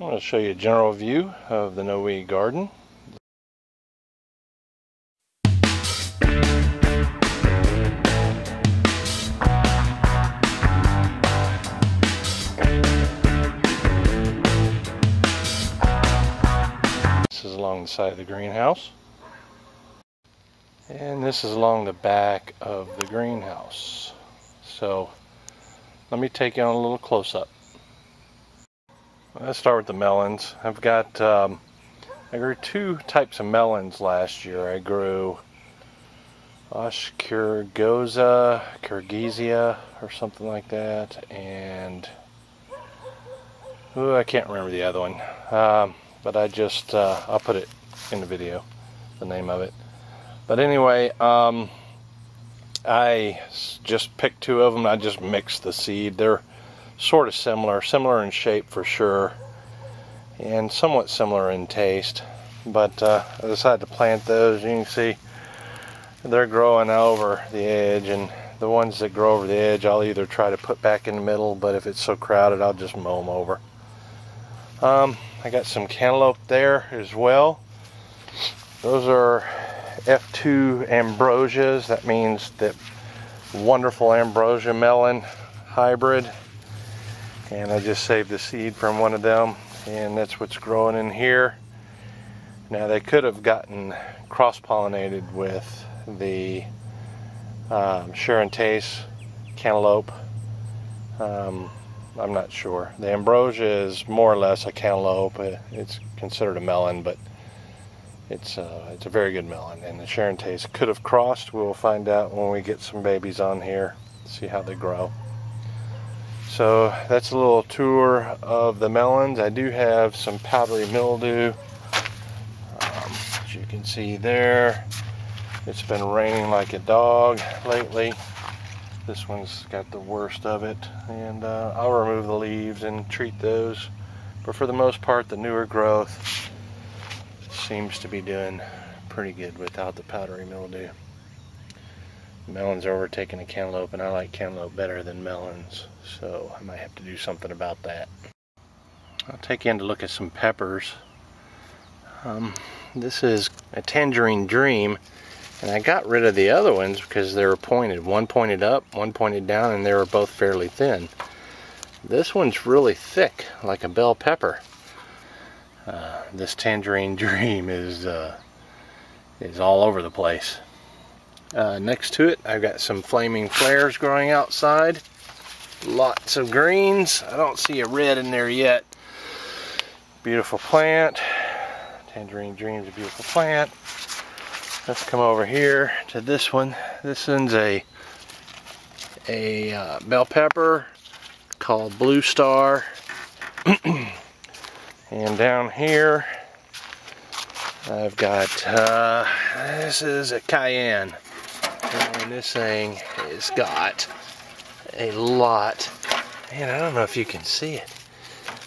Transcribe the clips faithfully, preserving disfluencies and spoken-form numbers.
I'm going to show you a general view of the No Weed Garden. This is along the side of the greenhouse. And this is along the back of the greenhouse. So let me take you on a little close-up. Let's start with the melons. I've got, um, I grew two types of melons last year. I grew Ashkirgoza, Kyrgyzia, or something like that, and ooh, I can't remember the other one. Um, but I just, uh, I'll put it in the video, the name of it. But anyway, um, I just picked two of them. I just mixed the seed. They're sort of similar, similar in shape for sure, and somewhat similar in taste. But uh, I decided to plant those. You can see they're growing over the edge, and the ones that grow over the edge, I'll either try to put back in the middle, but if it's so crowded, I'll just mow them over. Um, I got some cantaloupe there as well. Those are F two ambrosias. That means that wonderful ambrosia melon hybrid. And I just saved the seed from one of them, and that's what's growing in here. Now they could have gotten cross-pollinated with the um, Charentais cantaloupe. Um, I'm not sure. The ambrosia is more or less a cantaloupe. It's considered a melon, but it's a, it's a very good melon. And the Charentais could have crossed. We'll find out when we get some babies on here, see how they grow. So that's a little tour of the melons. I do have some powdery mildew, um, as you can see there. It's been raining like a dog lately. This one's got the worst of it. And uh, I'll remove the leaves and treat those. But for the most part, the newer growth seems to be doing pretty good without the powdery mildew. Melons are overtaking the cantaloupe, and I like cantaloupe better than melons, so I might have to do something about that. I'll take you in to look at some peppers. Um, this is a Tangerine Dream, and I got rid of the other ones because they were pointed. One pointed up, one pointed down, and they were both fairly thin. This one's really thick, like a bell pepper. Uh, this Tangerine Dream is, uh, is all over the place. Uh, next to it, I've got some Flaming Flares growing outside. Lots of greens. I don't see a red in there yet. Beautiful plant. Tangerine Dream's a beautiful plant. Let's come over here to this one. This one's a a uh, bell pepper called Blue Star. And down here, I've got uh, this is a cayenne. And this thing has got a lot, and I don't know if you can see it.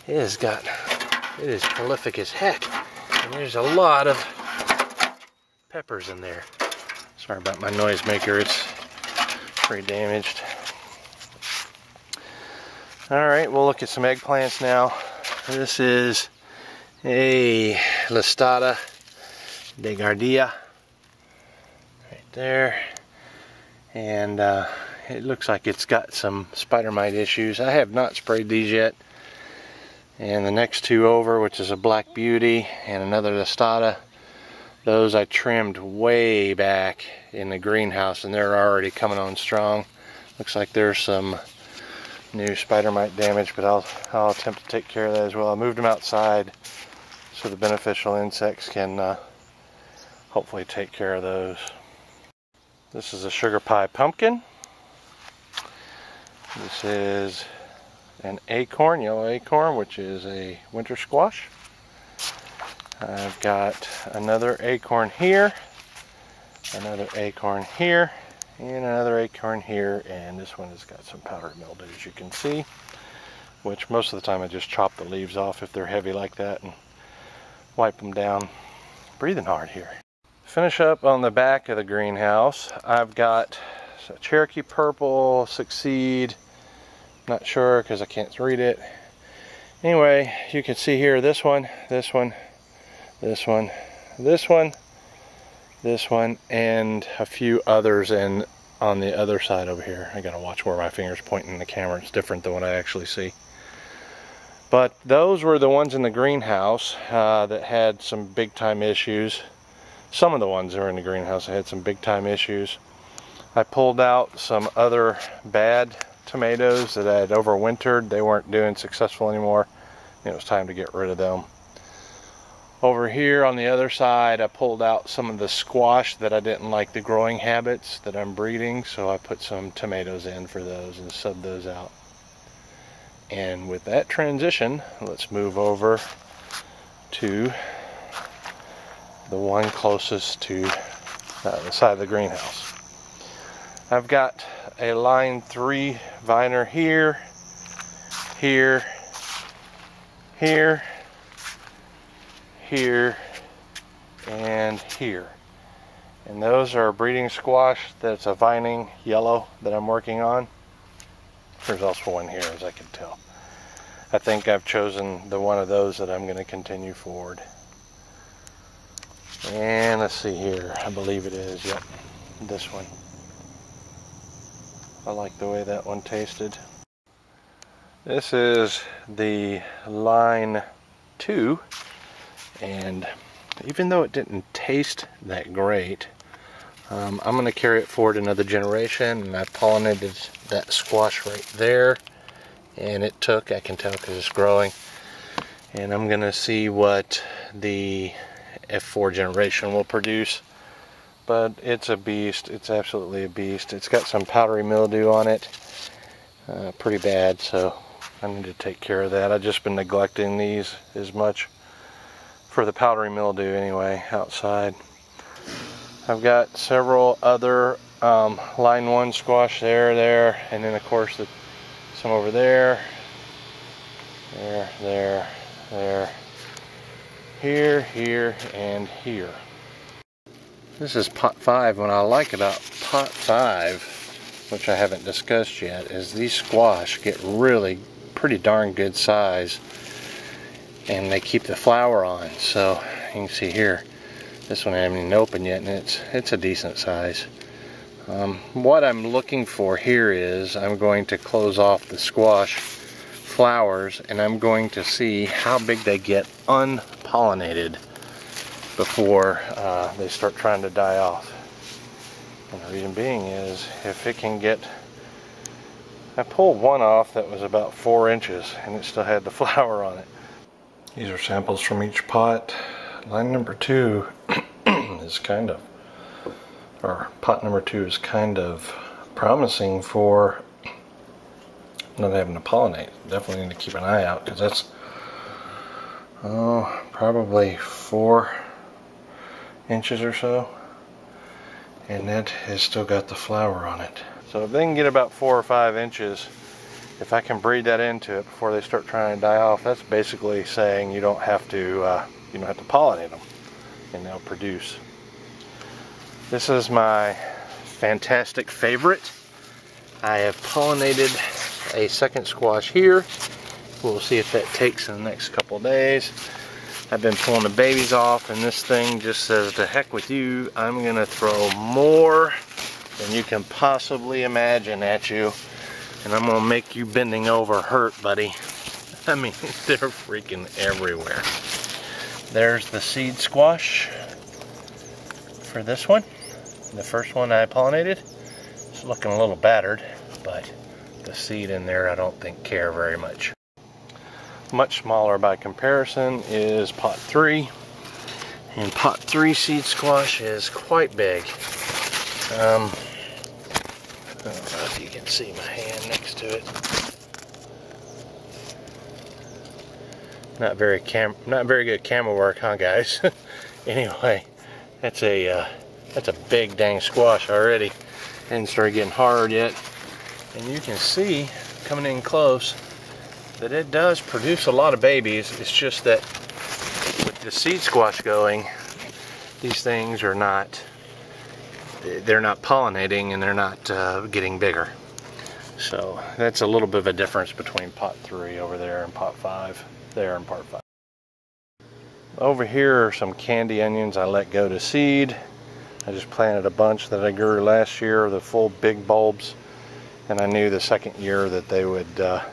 It has got, it is prolific as heck. And there's a lot of peppers in there. Sorry about my noisemaker, it's pretty damaged. Alright, we'll look at some eggplants now. This is a Listada de Guardia. Right there. And uh, it looks like it's got some spider mite issues. I have not sprayed these yet. And the next two over, which is a Black Beauty and another Listada, those I trimmed way back in the greenhouse, and they're already coming on strong. Looks like there's some new spider mite damage, but I'll, I'll attempt to take care of that as well. I moved them outside so the beneficial insects can uh, hopefully take care of those. This is a sugar pie pumpkin. This is an acorn, yellow acorn, which is a winter squash. I've got another acorn here, another acorn here, and another acorn here, and this one has got some powdery mildew, as you can see, which most of the time I just chop the leaves off if they're heavy like that and wipe them down. Breathing hard here. Finish up on the back of the greenhouse. I've got a Cherokee Purple, Succeed, not sure because I can't read it, Anyway, you can see here this one, this one, this one, this one, this one, and a few others, and on the other side over here. I gotta watch where my finger's pointing the camera. It's different than what I actually see. But those were the ones in the greenhouse uh, that had some big time issues. Some of the ones that were in the greenhouse that had some big time issues. I pulled out some other bad tomatoes that I had overwintered. They weren't doing successful anymore. It was time to get rid of them. Over here on the other side, I pulled out some of the squash that I didn't like the growing habits that I'm breeding, so I put some tomatoes in for those and subbed those out. And with that transition, let's move over to the one closest to uh, the side of the greenhouse. I've got a line three viner here, here, here, here, and here. And those are breeding squash that's a vining yellow that I'm working on. There's also one here, as I can tell. I think I've chosen the one of those that I'm going to continue forward. And let's see here. I believe it is, yep, this one. I like the way that one tasted. This is the line two. And even though it didn't taste that great, Um, I'm going to carry it forward another generation, and I pollinated that squash right there, and it took, I can tell because it's growing, and I'm going to see what the F four generation will produce, but it's a beast. It's absolutely a beast. It's got some powdery mildew on it, uh, pretty bad, so I need to take care of that. I've just been neglecting these as much for the powdery mildew anyway outside. I've got several other um, line one squash there, there, and then of course the, some over there, there, there, there, here, here, and here. This is pot five. What I like about pot five, which I haven't discussed yet, is these squash get really pretty darn good size, and they keep the flower on. So you can see here. This one I haven't even opened yet, and it's it's a decent size. Um, what I'm looking for here is I'm going to close off the squash flowers, and I'm going to see how big they get unpollinated before uh, they start trying to die off. And the reason being is if it can get, I pulled one off that was about four inches, and it still had the flower on it. These are samples from each pot. Line number two is kind of, or pot number two is kind of promising for not having to pollinate. Definitely need to keep an eye out because that's, oh, probably four inches or so. And that has still got the flower on it. So if they can get about four or five inches, if I can breed that into it before they start trying to die off, that's basically saying you don't have to, uh, you don't have to pollinate them, and they'll produce. This is my fantastic favorite. I have pollinated a second squash here. We'll see if that takes in the next couple days. I've been pulling the babies off, and this thing just says, to heck with you, I'm gonna throw more than you can possibly imagine at you, and I'm gonna make you bending over hurt, buddy. I mean, they're freaking everywhere. There's the seed squash for this one. The first one I pollinated. It's looking a little battered, but the seed in there I don't think care very much. Much smaller by comparison is pot three. And pot three seed squash is quite big. Um, I don't know if you can see my hand next to it. Not very cam, not very good camera work, huh, guys? Anyway, that's a uh, that's a big dang squash already. Didn't start getting hard yet, and you can see coming in close that it does produce a lot of babies. It's just that with the seed squash going, these things are not—they're not pollinating and they're not uh, getting bigger. So that's a little bit of a difference between pot three over there and pot five there and part five. Over here are some candy onions I let go to seed. I just planted a bunch that I grew last year, the full big bulbs, and I knew the second year that they would uh,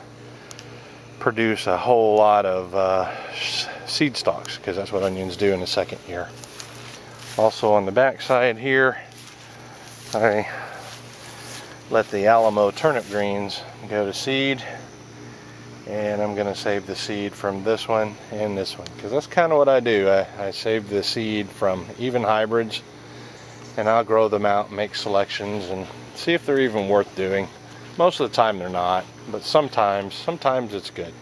produce a whole lot of uh, seed stalks, because that's what onions do in the second year. Also on the back side here, I let the Alamo turnip greens go to seed, and I'm going to save the seed from this one and this one, because that's kind of what I do. I, I save the seed from even hybrids, and I'll grow them out and make selections and see if they're even worth doing. Most of the time they're not, but sometimes, sometimes it's good.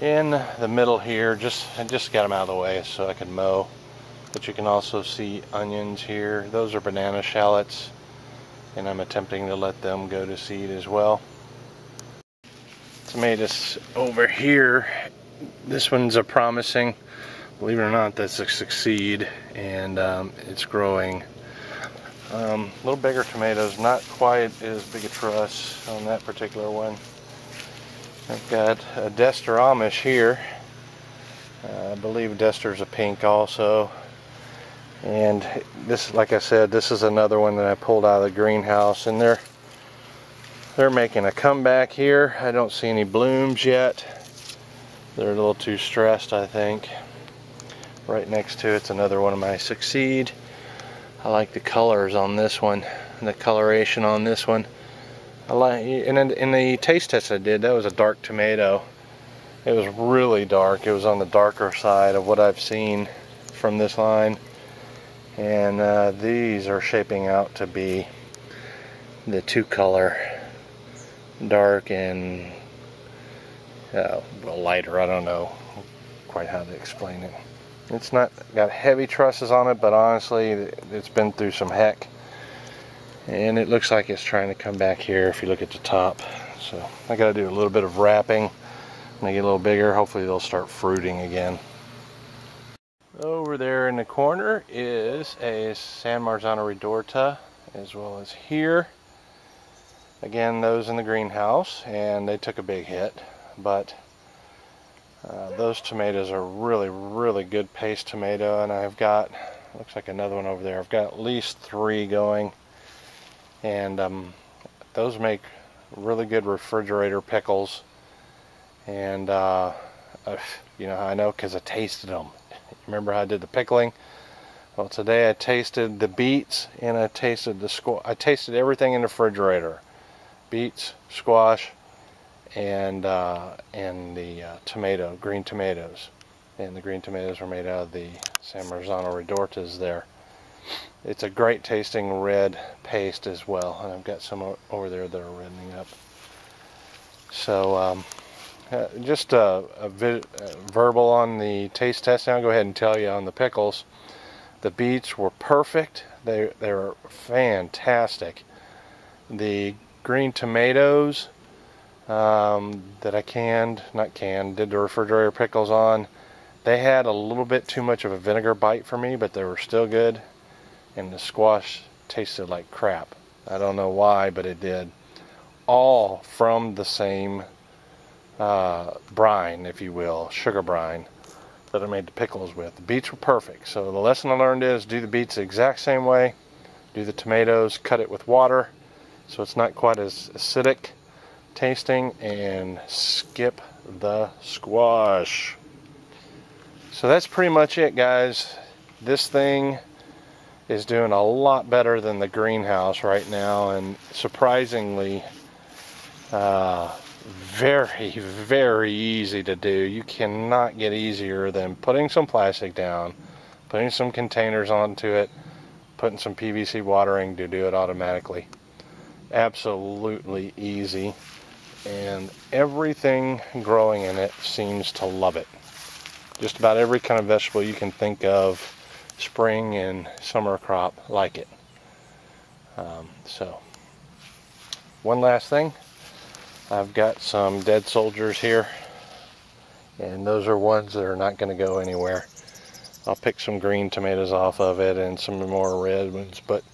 In the middle here, just I just got them out of the way so I can mow. But you can also see onions here. Those are banana shallots, and I'm attempting to let them go to seed as well. Tomatoes over here. This one's a promising. Believe it or not, that's a succeed, and um, it's growing. Um, little bigger tomatoes, not quite as big a truss on that particular one. I've got a Dester Amish here. Uh, I believe Dester's a pink also. And this, like I said, this is another one that I pulled out of the greenhouse, and they're they're making a comeback here. I don't see any blooms yet. They're a little too stressed, I think. Right next to it's another one of my succeed. I like the colors on this one and the coloration on this one. I like, and in, in the taste test I did, that was a dark tomato. It was really dark. It was on the darker side of what I've seen from this line. And uh, these are shaping out to be the two color, dark and uh, well, lighter. I don't know quite how to explain it. It's not got heavy trusses on it, but honestly, it's been through some heck. And it looks like it's trying to come back here if you look at the top. So I gotta do a little bit of wrapping, make it a little bigger. Hopefully they'll start fruiting again. Over there in the corner is a San Marzano Redorta, as well as here. Again, those in the greenhouse, and they took a big hit, but Uh, those tomatoes are really, really good paste tomato, and I've got, looks like another one over there. I've got at least three going, and um, those make really good refrigerator pickles. And uh, you know, I know because I tasted them. Remember how I did the pickling? Well, today I tasted the beets, and I tasted the squash. I tasted everything in the refrigerator: beets, squash, and uh, and the uh, tomato, green tomatoes. And the green tomatoes were made out of the San Marzano Redortas there. It's a great tasting red paste as well, and I've got some over there that are reddening up. So um, uh, just a, a vi uh, verbal on the taste test. Now I'll go ahead and tell you on the pickles. The beets were perfect. They, they were fantastic. The green tomatoes Um, that I canned, not canned, did the refrigerator pickles on. They had a little bit too much of a vinegar bite for me, but they were still good. And the squash tasted like crap. I don't know why, but it did. All from the same uh, brine, if you will, sugar brine, that I made the pickles with. The beets were perfect. So the lesson I learned is do the beets the exact same way. Do the tomatoes, cut it with water, so it's not quite as acidic tasting, and skip the squash. So that's pretty much it, guys. This thing is doing a lot better than the greenhouse right now, and surprisingly uh, very, very easy to do. You cannot get easier than putting some plastic down, putting some containers onto it, putting some P V C watering to do it automatically. Absolutely easy. And everything growing in it seems to love it. Just about every kind of vegetable you can think of, spring and summer crop, like it. Um, so, one last thing. I've got some dead soldiers here, and those are ones that are not going to go anywhere. I'll pick some green tomatoes off of it and some more red ones, but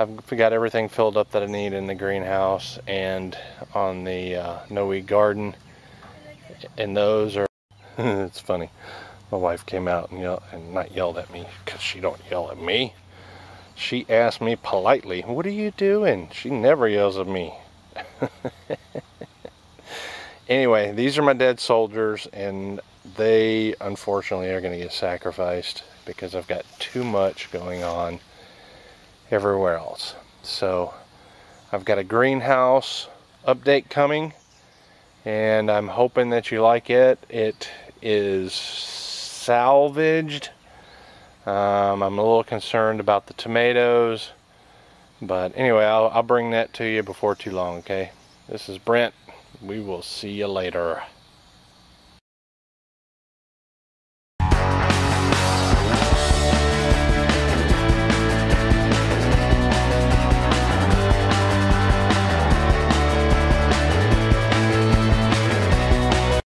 I've got everything filled up that I need in the greenhouse and on the uh, No Weed Garden. And those are, it's funny, my wife came out and, yelled, and not yelled at me, because she don't yell at me. She asked me politely, what are you doing? She never yells at me. Anyway, these are my dead soldiers, and they unfortunately are going to get sacrificed because I've got too much going on everywhere else. So I've got a greenhouse update coming, and I'm hoping that you like it. It is salvaged. Um, I'm a little concerned about the tomatoes, but anyway, I'll, I'll bring that to you before too long, okay? This is Brent. We will see you later.